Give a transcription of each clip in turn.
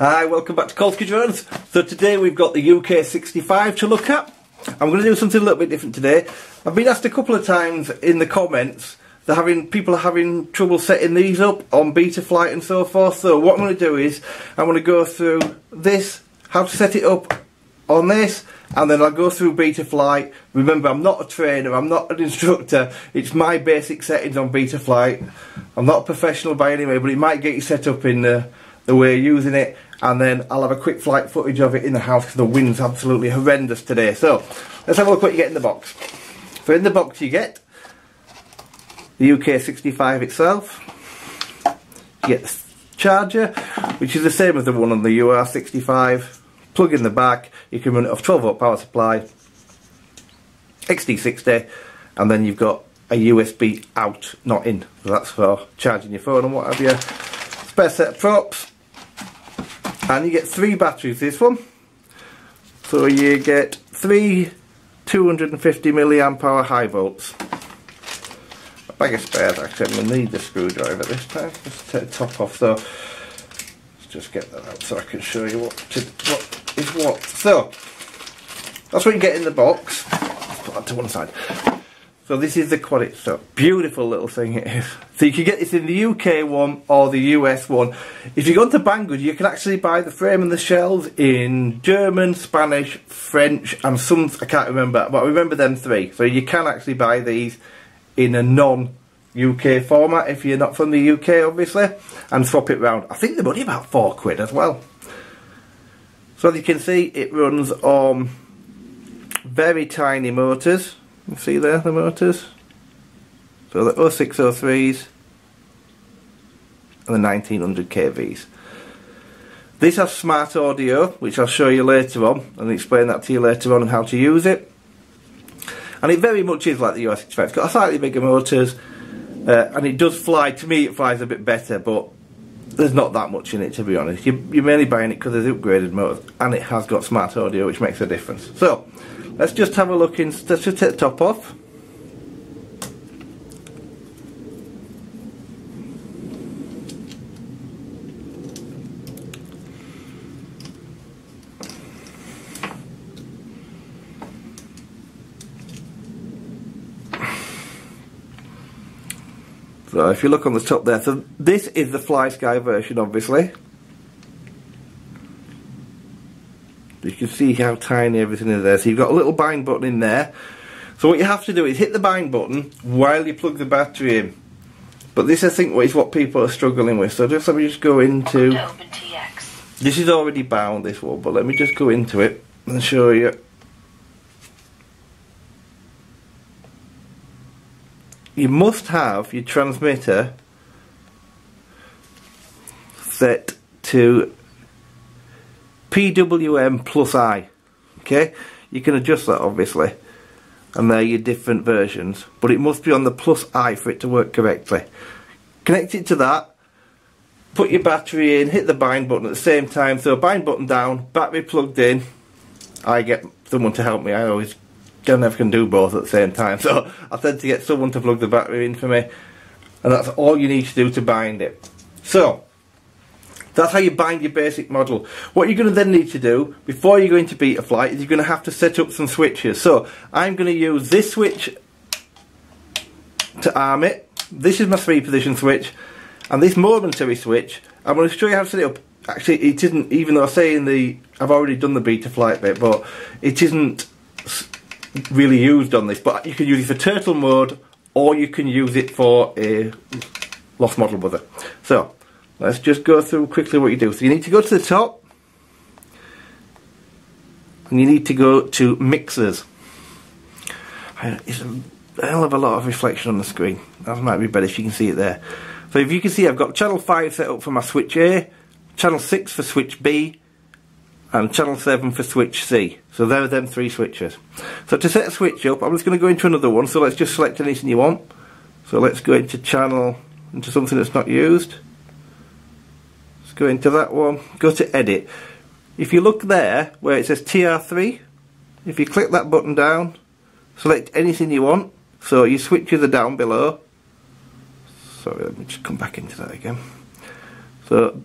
Hi, welcome back to Colski Drones. So today we've got the UK65 to look at. I'm going to do something a little bit different today. I've been asked a couple of times in the comments that people are having trouble setting these up on Betaflight and so forth. So what I'm going to do is I'm going to go through this, how to set it up on this, and then I'll go through Betaflight. Remember, I'm not a trainer, I'm not an instructor. It's my basic settings on Betaflight. I'm not a professional by any way, but it might get you set up in the way you're using it, and then I'll have a quick flight footage of it in the house because the wind's absolutely horrendous today. So let's have a look what you get in the box. So in the box you get the UK65 itself, you get the charger, which is the same as the one on the UR65, plug in the back, you can run it off 12-volt power supply, XD60, and then you've got a USB out, not in, so that's for charging your phone and what have you. Spare set of props. And you get three batteries, this one. So you get three 250 milliamp hour high volts. A bag of spares, actually. I'm going to need the screwdriver this time. Just take the top off, so let's just get that out so I can show you what is what. So that's what you get in the box. Let's put that to one side. So this is the quad itself. Beautiful little thing it is. So you can get this in the UK one or the US one. If you go to Banggood, you can actually buy the frame and the shells in German, Spanish, French, and some, I can't remember, but I remember them three. So you can actually buy these in a non-UK format if you're not from the UK, obviously, and swap it round. I think they're only about £4 as well. So as you can see, it runs on very tiny motors. You see there the motors, so the 0603s and the 1900 KVs. These have smart audio, which I'll show you later on and explain that to you later on and how to use it. And it very much is like the UR65. It's got slightly bigger motors, and it does fly. To me, it flies a bit better, but there's not that much in it, to be honest. You're mainly buying it because there's upgraded motors, and it has got smart audio, which makes a difference. So let's just have a look in. Let's just take the top off. So if you look on the top there, so this is the FlySky version, obviously. You can see how tiny everything is there. So you've got a little bind button in there. So what you have to do is hit the bind button while you plug the battery in. But this, I think, is what people are struggling with. So just let me just go into OpenTX. This is already bound, this one, but let me just go into it and show you. You must have your transmitter set to PWM plus I, okay? You can adjust that, obviously, and they're your different versions, but it must be on the plus I for it to work correctly. Connect it to that, put your battery in, hit the bind button at the same time, so bind button down, battery plugged in. I get someone to help me, I always never can do both at the same time, so I tend to get someone to plug the battery in for me, and that's all you need to do to bind it. So that's how you bind your basic model. What you're going to then need to do, before you go into Betaflight, is you're going to have to set up some switches. So I'm going to use this switch to arm it. This is my 3-position switch. And this momentary switch, I'm going to show you how to set it up. Actually, it isn't, even though I say in the, I've already done the Betaflight bit, but it isn't really used on this. But you can use it for turtle mode, or you can use it for a lost model buzzer. So let's just go through quickly what you do. So you need to go to the top, and you need to go to mixers. It's a hell of a lot of reflection on the screen. That might be better if you can see it there. So if you can see, I've got channel 5 set up for my switch A, channel 6 for switch B, and channel 7 for switch C. So there are them three switches. So to set a switch up, I'm just going to go into another one. So let's just select anything you want. So let's go into channel, into something that's not used. Go into that one, go to edit. If you look there where it says TR3, if you click that button down, select anything you want, so your switches are down below. Sorry, let me just come back into that again. So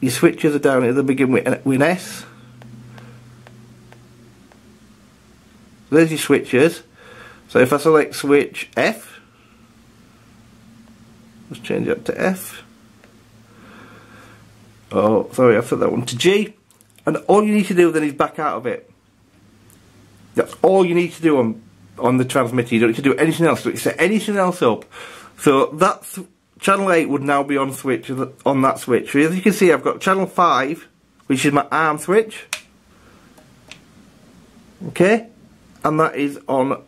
your switches are down here, they begin with an S. There's your switches. So if I select switch F, let's change it up to F. Oh, sorry, I put that one to G. And all you need to do then is back out of it. That's all you need to do on the transmitter. You don't need to do anything else. Don't set anything else up. So that's channel 8 would now be on switch on that switch. So as you can see, I've got channel 5, which is my arm switch. Okay, and that is on.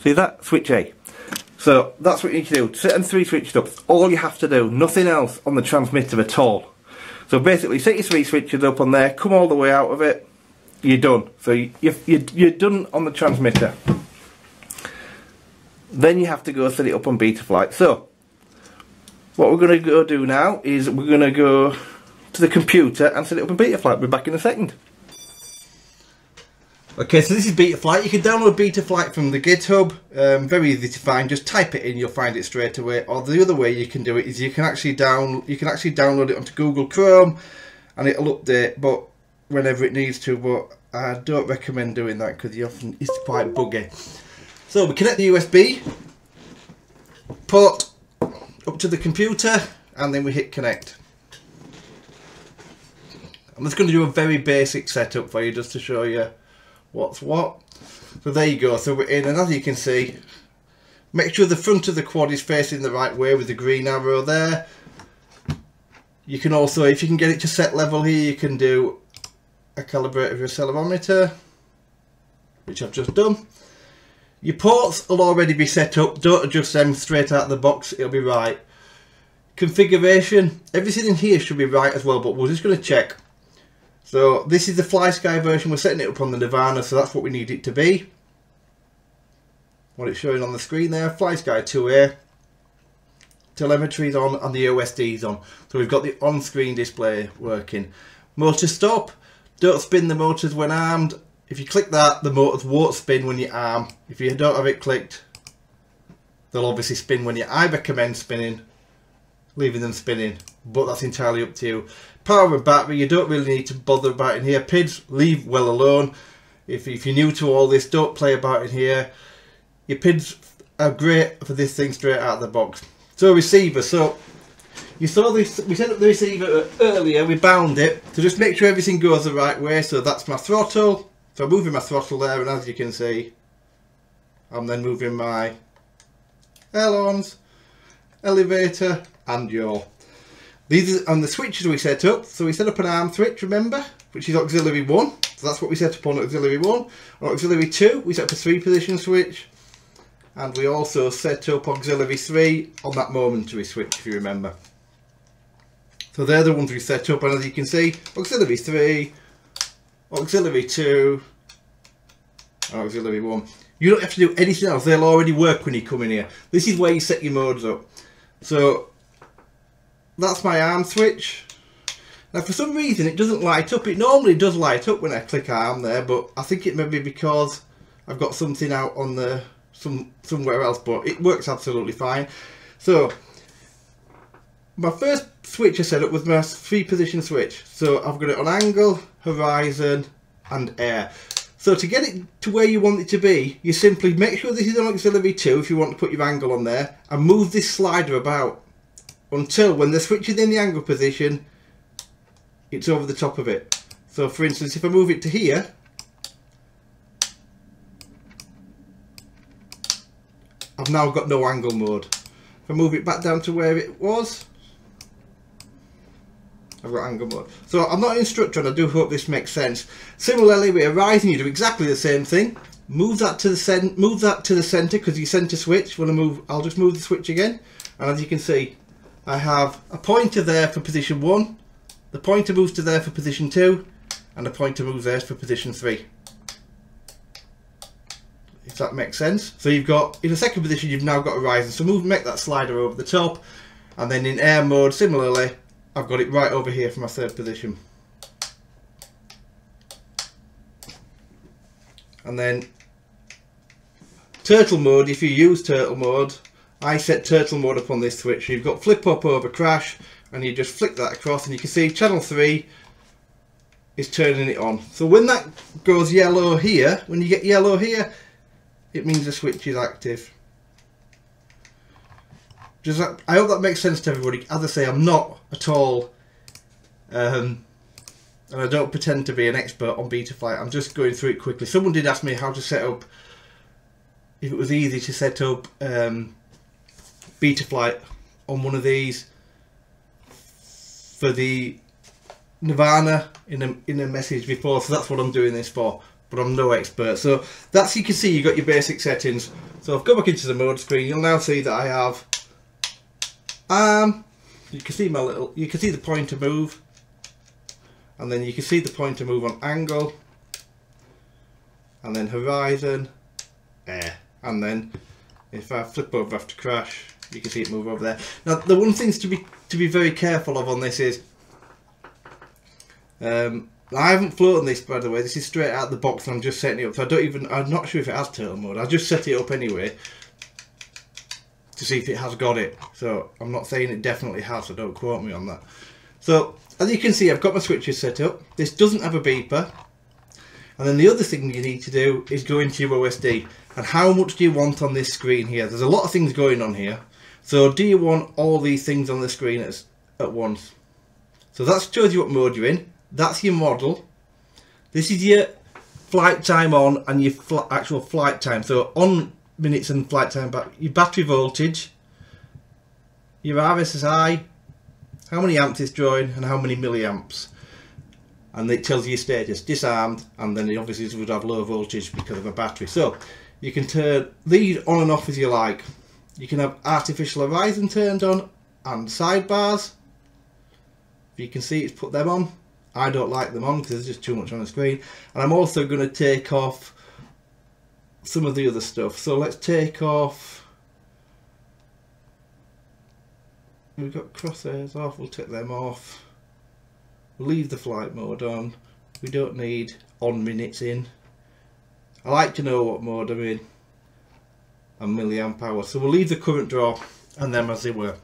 See that? Switch A. So that's what you need to do. Set them 3 switched up. That's all you have to do. Nothing else on the transmitter at all. So basically, set your 3 switches up on there. Come all the way out of it. You're done. So you're done on the transmitter. Then you have to go set it up on Betaflight. So what we're going to go do now is we're going to go to the computer and set it up on Betaflight. We'll be back in a second. Okay, so this is Betaflight. You can download Betaflight from the GitHub. Very easy to find. Just type it in, you'll find it straight away. Or the other way you can do it is you can actually download it onto Google Chrome, and it'll update, but whenever it needs to. But I don't recommend doing that because it's quite buggy. So we connect the USB port up to the computer, and then we hit connect. I'm just going to do a very basic setup for you just to show you what's what. So there you go, so we're in, and as you can see, make sure the front of the quad is facing the right way with the green arrow there. You can also, if you can get it to set level here, you can do a calibrate of your accelerometer, which I've just done. Your ports will already be set up, don't adjust them straight out of the box, it'll be right. Configuration, everything in here should be right as well, but we're just going to check. So this is the FlySky version, we're setting it up on the Nirvana, so that's what we need it to be. What it's showing on the screen there, FlySky 2A. Telemetry's on and the OSD's on. So we've got the on-screen display working. Motor stop, don't spin the motors when armed. If you click that, the motors won't spin when you arm. If you don't have it clicked, they'll obviously spin when you arm. I recommend spinning, leaving them spinning, but that's entirely up to you. Power and battery, you don't really need to bother about in here. PIDs, leave well alone. If you're new to all this, don't play about in here. Your PIDs are great for this thing straight out of the box. So receiver, so you saw this, we set up the receiver earlier, we bound it. So just make sure everything goes the right way. So that's my throttle. So I'm moving my throttle there, and as you can see, I'm then moving my ailerons, elevator, and yaw. These are on the switches we set up. So we set up an arm switch, remember, which is auxiliary 1. So that's what we set up on auxiliary 1. On auxiliary 2, we set up a 3-position switch, and we also set up auxiliary 3 on that momentary switch, if you remember. So they're the ones we set up, and as you can see, auxiliary 3. Auxiliary 2, Auxiliary 1. You don't have to do anything else, they'll already work when you come in here. This is where you set your modes up. So that's my arm switch. Now for some reason it doesn't light up. It normally does light up when I click arm there, but I think it may be because I've got something out on the somewhere else, but it works absolutely fine. So my first switch I set up was my 3-position switch. So I've got it on angle, horizon, and air. So to get it to where you want it to be, you simply make sure this is on auxiliary 2 if you want to put your angle on there, and move this slider about until when the switch is in the angle position, it's over the top of it. So for instance, if I move it to here, I've now got no angle mode. If I move it back down to where it was, I've got angle mode. So I'm not an instructor, and I do hope this makes sense. Similarly with horizon, you do exactly the same thing. Move that to the centre, because your centre switch, when I move, I'll just move the switch again, and as you can see, I have a pointer there for position 1, the pointer moves to there for position 2, and the pointer moves there for position 3. If that makes sense. So you've got, in the second position, you've now got horizon. So move, make that slider over the top, and then in air mode, similarly, I've got it right over here for my 3rd position. And then turtle mode, if you use turtle mode, I set turtle mode up on this switch. You've got flip up over crash, and you just flick that across and you can see channel 3 is turning it on. So when that goes yellow here, when you get yellow here, it means the switch is active. Does that, I hope that makes sense to everybody. As I say, I'm not at all and I don't pretend to be an expert on Betaflight. I'm just going through it quickly. Someone did ask me how to set up, if it was easy to set up Betaflight on one of these for the Nirvana in a message before, so that's what I'm doing this for, but I'm no expert. So that's, you can see you've got your basic settings. So I've gone back into the mode screen. You'll now see that I have you can see my little, you can see the pointer move, and then you can see the pointer move on angle, and then horizon, air, and then if I flip over after crash, you can see it move over there. Now the one thing to be very careful of on this is, I haven't floated this, by the way. This is straight out of the box and I'm just setting it up, so I'm not sure if it has turtle mode. I just set it up anyway to see if it has got it, so I'm not saying it definitely has, so don't quote me on that. So as you can see, I've got my switches set up. This doesn't have a beeper. And then the other thing you need to do is go into your OSD. And how much do you want on this screen here? There's a lot of things going on here. So do you want all these things on the screen at once? So that shows you what mode you're in. That's your model. This is your flight time on and your actual flight time. So on minutes and flight time back, your battery voltage, your RSSI, how many amps it's drawing and how many milliamps, and it tells you your status, disarmed, and then it obviously would have low voltage because of a battery. So you can turn these on and off as you like. You can have artificial horizon turned on and sidebars. If you can see, it's put them on. I don't like them on because there's just too much on the screen. And I'm also going to take off some of the other stuff. So let's take off, we've got crosshairs off, we'll take them off, we'll leave the flight mode on, we don't need on minutes in. I like to know what mode I'm in and milliamp hour, so we'll leave the current draw and them as they were.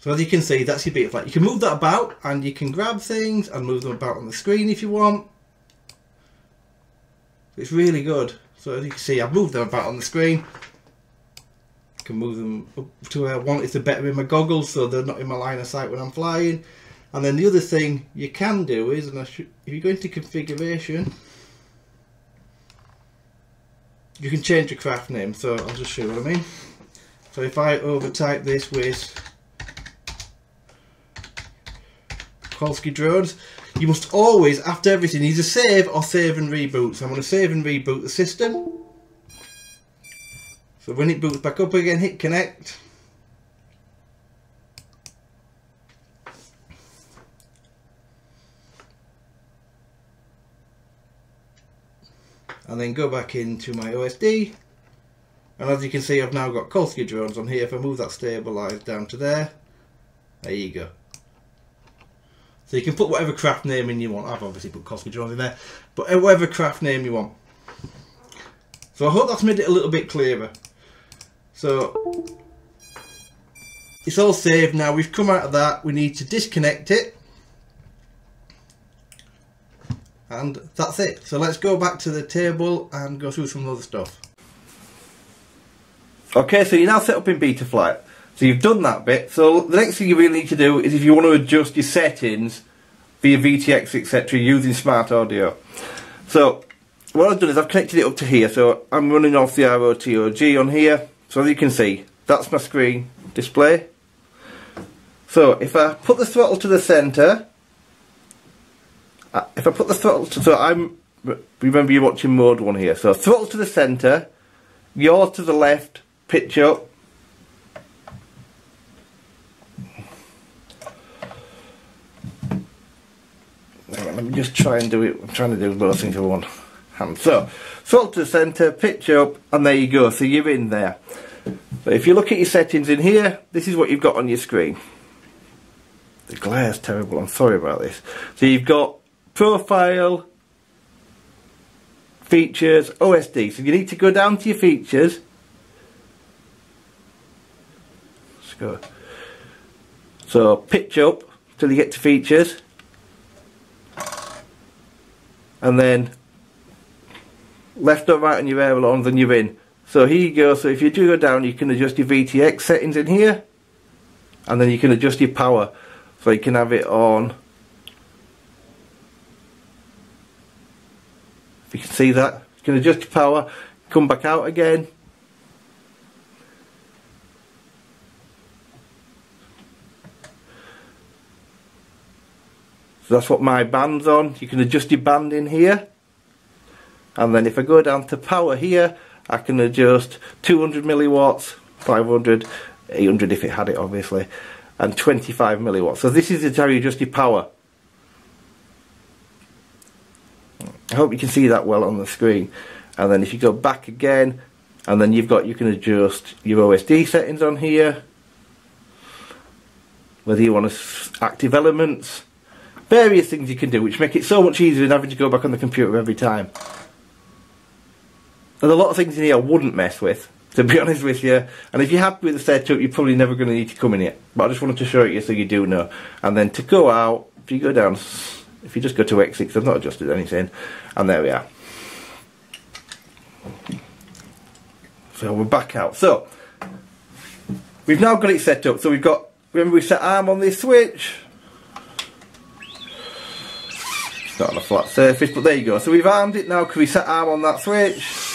So as you can see, that's your Betaflight. You can move that about and you can grab things and move them about on the screen if you want. It's really good. So as you can see, I've moved them about on the screen. I can move them up to where I want. It's better in my goggles, so they're not in my line of sight when I'm flying. And then the other thing you can do is, and if you go into configuration, you can change your craft name. So I'll just show you what I mean. So if I overtype this with Colski Drones, you must always, after everything, either save or save and reboot. So I'm going to save and reboot the system. So when it boots back up again, hit connect. And then go back into my OSD. And as you can see, I've now got Colski Drones on here. If I move that stabilizer down to there, there you go. So you can put whatever craft name in you want. I've obviously put Colski Drones in there, but whatever craft name you want. So I hope that's made it a little bit clearer. So it's all saved now. We've come out of that. We need to disconnect it, and that's it. So let's go back to the table and go through some other stuff. Okay, so you're now set up in Betaflight. So you've done that bit. So the next thing you really need to do is, if you want to adjust your settings via VTX, etc., using Smart Audio. So what I've done is I've connected it up to here, so I'm running off the ROTOG on here. So as you can see, that's my screen display. So if I put the throttle to the centre, if I put the throttle to, so I'm, remember you're watching mode 1 here, so throttle to the centre, yaw to the left, pitch up. Let me just try and do it, I'm trying to do both things at once. So, sort to the centre, pitch up, and there you go, so you're in there. So if you look at your settings in here, this is what you've got on your screen. The glare's terrible, I'm sorry about this. So you've got profile, features, OSD. So you need to go down to your features. Let's go. So pitch up till you get to features, and then left or right on your air alarms and you're in. So here you go, so if you do go down you can adjust your VTX settings in here, and then you can adjust your power, so you can have it on, if you can see that, you can adjust your power, come back out again, so that's what my band's on. You can adjust your band in here, and then if I go down to power here I can adjust 200 milliwatts, 500, 800 if it had it obviously, and 25 milliwatts. So this is how you adjust your power. I hope you can see that well on the screen. And then if you go back again, and then you've got, you can adjust your OSD settings on here, whether you want to active elements, various things you can do which make it so much easier than having to go back on the computer every time. There's a lot of things in here I wouldn't mess with, to be honest with you, and if you're happy with the setup you're probably never going to need to come in here, but I just wanted to show it you so you do know. And then to go out, if you go down, if you just go to X6, I've not adjusted anything, and there we are. So we're back out. So we've now got it set up, so we've got, remember we set ARM on this switch, it's not on a flat surface, but there you go, so we've armed it now because we set ARM on that switch.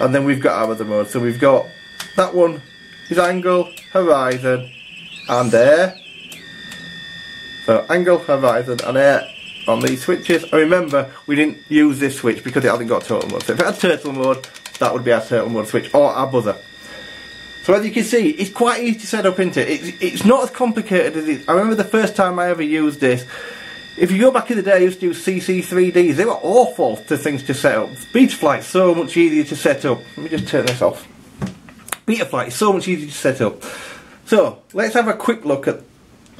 And then we've got our other mode, so we've got that one is angle, horizon and air. So angle, horizon and air on these switches. And remember, we didn't use this switch because it hasn't got turtle mode. So if it had turtle mode, that would be our turtle mode switch or our buzzer. So as you can see, it's quite easy to set up, isn't it? It's not as complicated as it is. I remember the first time I ever used this. If you go back in the day, I used to do CC3Ds. They were awful things to set up. Betaflight's so much easier to set up. Let me just turn this off. Betaflight is so much easier to set up. So let's have a quick look at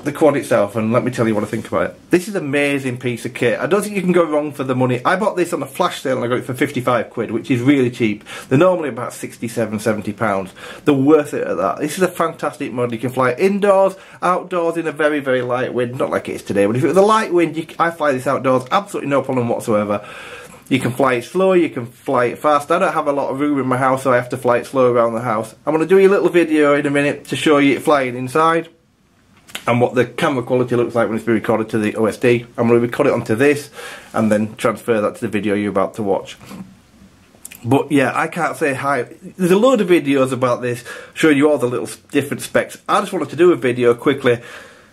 the quad itself, and let me tell you what I think about it. This is an amazing piece of kit. I don't think you can go wrong for the money. I bought this on a flash sale and I got it for 55 quid, which is really cheap. They're normally about 67, 70 pounds. They're worth it at that. This is a fantastic model. You can fly indoors, outdoors in a very, very light wind. Not like it is today, but if it was a light wind, I fly this outdoors, absolutely no problem whatsoever. You can fly it slow, you can fly it fast. I don't have a lot of room in my house, so I have to fly it slow around the house. I'm going to do a little video in a minute to show you it flying inside, and what the camera quality looks like when it's been recorded to the OSD. I'm going to record it onto this and then transfer that to the video you're about to watch. But yeah, I can't say hi. There's a load of videos about this showing you all the little different specs. I just wanted to do a video quickly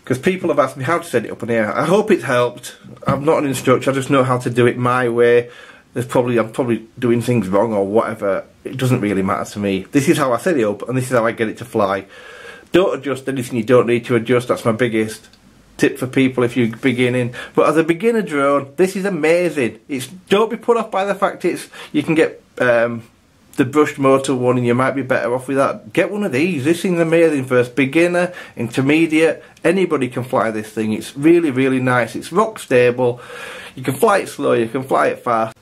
because people have asked me how to set it up in here. I hope it's helped. I'm not an instructor, I just know how to do it my way. I'm probably doing things wrong or whatever. It doesn't really matter to me. This is how I set it up and this is how I get it to fly. Don't adjust anything you don't need to adjust. That's my biggest tip for people if you're beginning. But as a beginner drone, this is amazing. Don't be put off by the fact you can get the brushed motor one and you might be better off with that. Get one of these. This thing's amazing for us. Beginner, intermediate, anybody can fly this thing. It's really, really nice. It's rock stable. You can fly it slow, you can fly it fast.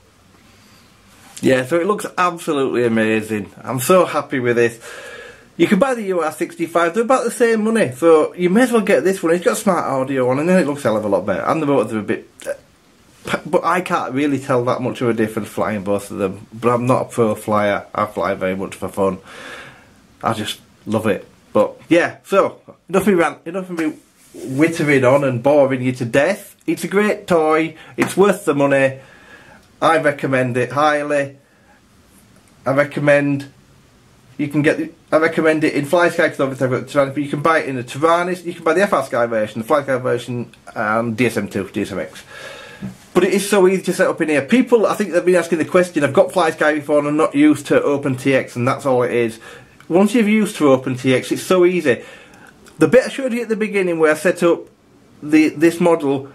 Yeah, so it looks absolutely amazing. I'm so happy with this. You can buy the UR65, they're about the same money, so you may as well get this one. It's got smart audio on and then it looks a hell of a lot better, and the motors are a bit, but I can't really tell that much of a difference flying both of them. But I'm not a pro flyer, I fly very much for fun, I just love it. But yeah, so enough of me whittering on and boring you to death. It's a great toy, it's worth the money, I recommend it highly. I recommend it in FlySky because obviously I've got the Taranis, but you can buy it in the Taranis, you can buy the FrSky version, the FlySky version, and DSM2, DSMX. But it is so easy to set up in here. People, I think they've been asking the question, I've got FlySky before and I'm not used to OpenTX, and that's all it is. Once you've used to OpenTX, it's so easy. The bit I showed you at the beginning where I set up this model,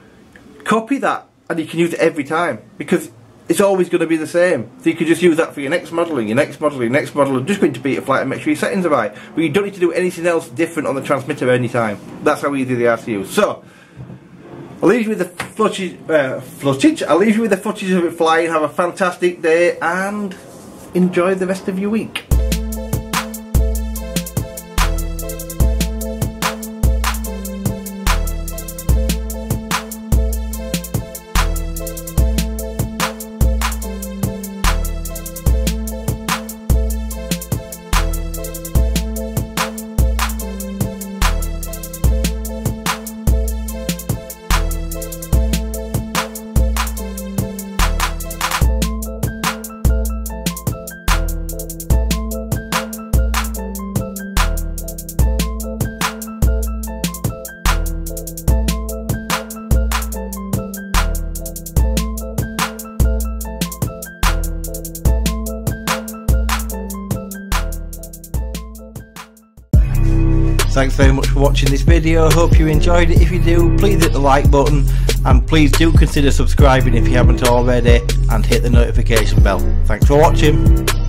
copy that and you can use it every time, because it's always going to be the same. So you can just use that for your next modelling, your next modelling, your next modelling. Just going to Betaflight and make sure your settings are right. But you don't need to do anything else different on the transmitter any time. That's how easy they are to use. So, I'll leave you with the footage. I'll leave you with the footage of it flying. Have a fantastic day and enjoy the rest of your week. Thanks very much for watching this video. I hope you enjoyed it. If you do, please hit the like button, and please do consider subscribing if you haven't already, and hit the notification bell. Thanks for watching.